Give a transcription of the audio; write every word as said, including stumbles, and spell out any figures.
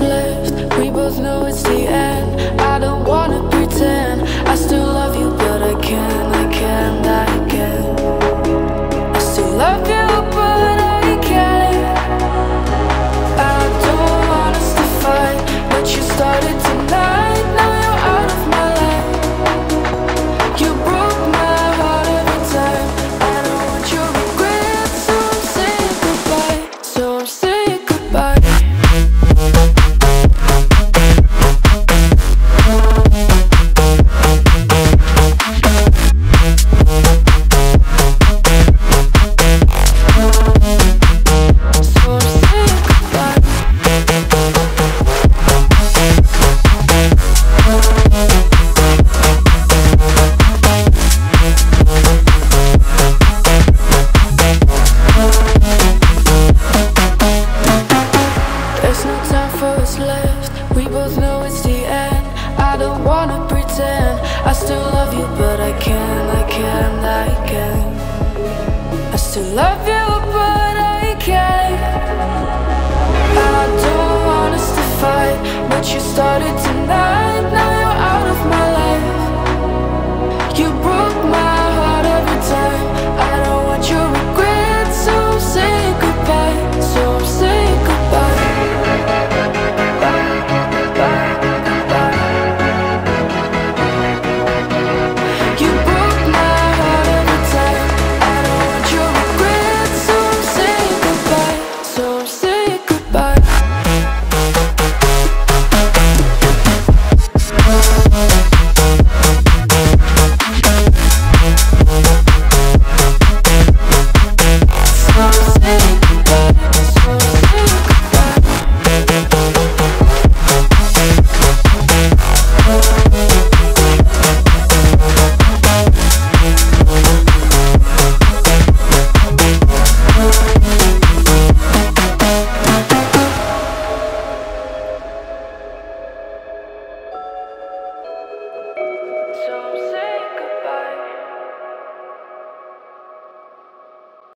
left. We both know it's the end. I don't wanna pretend I still love you, but I can't, I can't, I can't. I still love you, but I can't. I don't want us to fight, but you started tonight. Now you're out of my life. You broke my heart every time. I don't want your regrets, so I'm saying goodbye. So I'm saying goodbye. You started tonight.